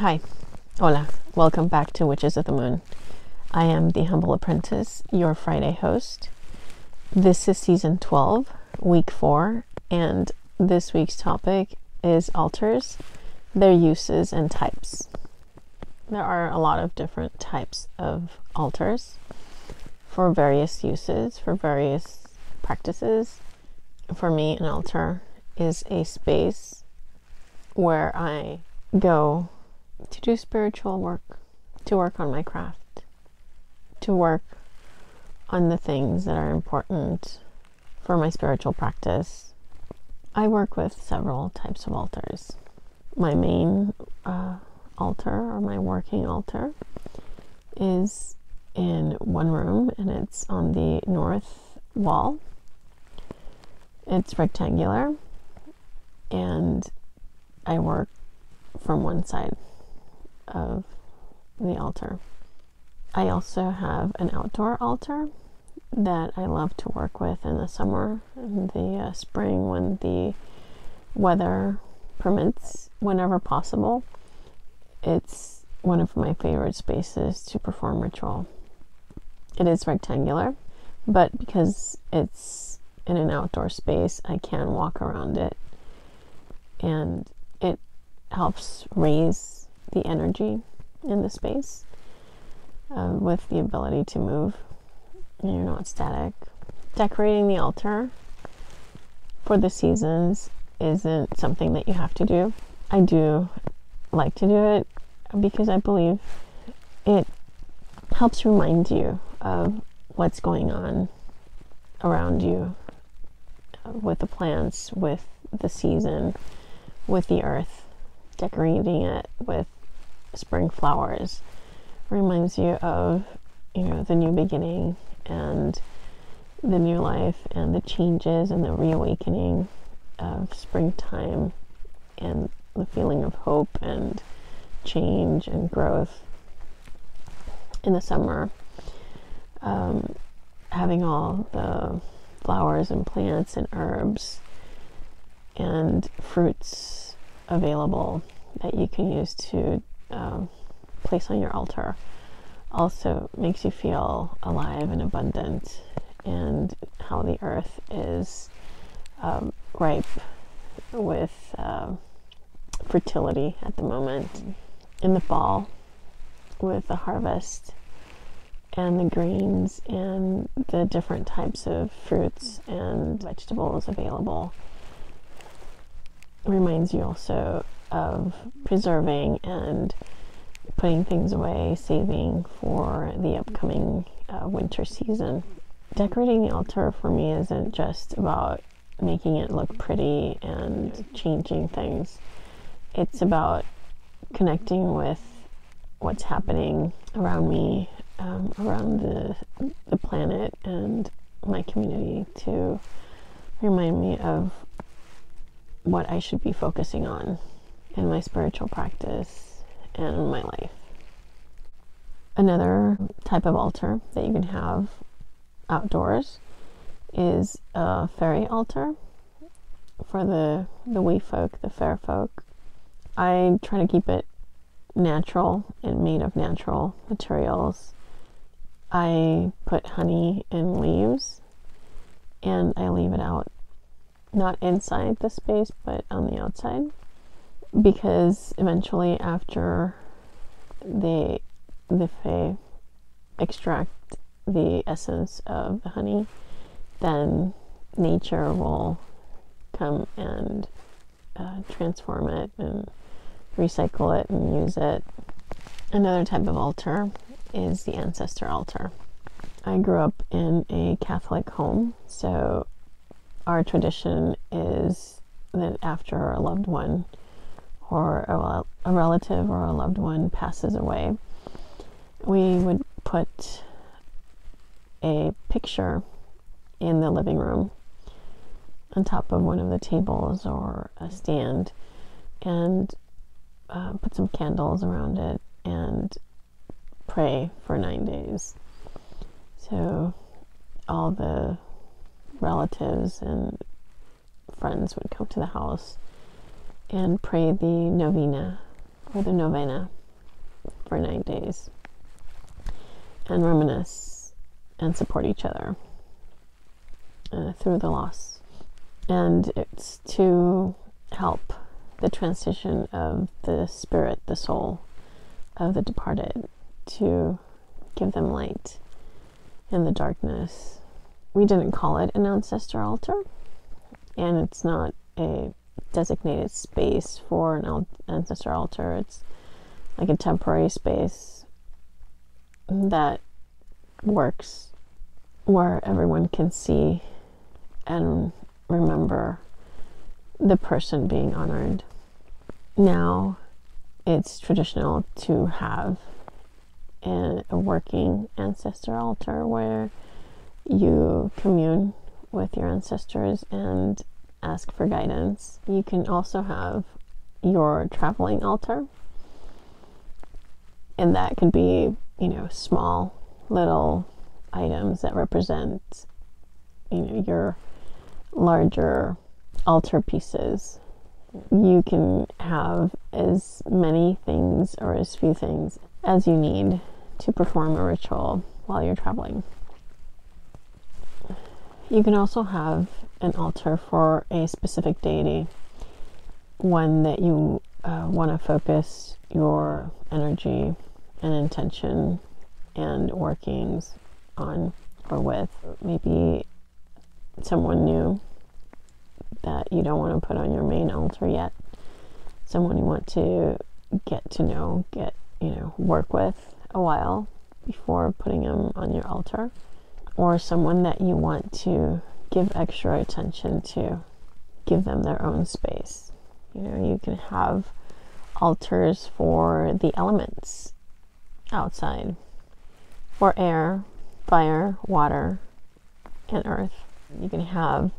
Hi, hola, welcome back to Witches of the Moon. I am the Humble Apprentice, your Friday host. This is season 12, week 4, and this week's topic is altars, their uses and types. There are a lot of different types of altars for various uses, for various practices. For me, an altar is a space where I go to do spiritual work, to work on my craft, to work on the things that are important for my spiritual practice. I work with several types of altars. My main altar, or my working altar, is in one room, and it's on the north wall. It's rectangular, and I work from one side of the altar. I also have an outdoor altar that I love to work with in the summer, in the spring when the weather permits, whenever possible. It's one of my favorite spaces to perform ritual. It is rectangular, but because it's in an outdoor space, I can walk around it, and it helps raise the energy in the space with the ability to move. You're not static. Decorating the altar for the seasons isn't something that you have to do. I do like to do it because I believe it helps remind you of what's going on around you, with the plants, with the season, with the earth. Decorating it with spring flowers reminds you of, the new beginning and the new life and the changes and the reawakening of springtime and the feeling of hope and change and growth. In the summer, having all the flowers and plants and herbs and fruits available that you can use to place on your altar also makes you feel alive and abundant, and how the earth is ripe with fertility at the moment. In the fall, with the harvest and the grains and the different types of fruits and vegetables available, reminds you also of preserving and putting things away, saving for the upcoming winter season. Decorating the altar for me isn't just about making it look pretty and changing things. It's about connecting with what's happening around me, around the planet and my community, to remind me of what I should be focusing on in my spiritual practice and in my life. Another type of altar that you can have outdoors is a fairy altar for the wee folk, the fair folk. I try to keep it natural and made of natural materials. I put honey in leaves and I leave it out, not inside the space, but on the outside, because eventually after the fae extract the essence of the honey, then nature will come and transform it and recycle it and use it. Another type of altar is the ancestor altar. I grew up in a Catholic home, so our tradition is that after a loved one or a relative or a loved one passes away, we would put a picture in the living room on top of one of the tables or a stand, and put some candles around it and pray for 9 days. So all the relatives and friends would come to the house and pray the novena, for the novena for 9 days and reminisce and support each other through the loss. And it's to help the transition of the spirit, the soul of the departed, to give them light in the darkness. We didn't call it an ancestor altar, and it's not a designated space for an ancestor altar. It's like a temporary space that works where everyone can see and remember the person being honored. Now it's traditional to have a working ancestor altar where you commune with your ancestors and ask for guidance. You can also have your traveling altar, and that could be, you know, small little items that represent, you know, your larger altar pieces. You can have as many things or as few things as you need to perform a ritual while you're traveling. You can also have an altar for a specific deity, one that you want to focus your energy and intention and workings on or with. Maybe someone new that you don't want to put on your main altar yet, someone you want to get to know, work with a while before putting them on your altar, or someone that you want to give extra attention to, give them their own space. You know, you can have altars for the elements outside, for air, fire, water, and earth. You can have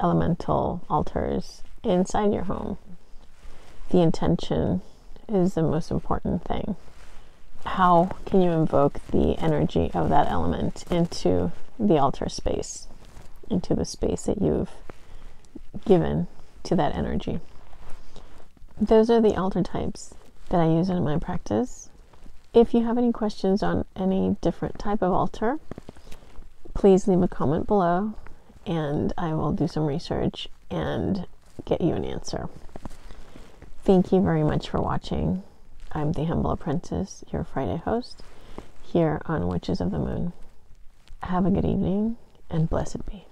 elemental altars inside your home. The intention is the most important thing. How can you invoke the energy of that element into the altar space, into the space that you've given to that energy? Those are the altar types that I use in my practice. If you have any questions on any different type of altar, please leave a comment below and I will do some research and get you an answer. Thank you very much for watching. I'm the Humble Apprentice, your Friday host, here on Witches of the Moon. Have a good evening, and blessed be.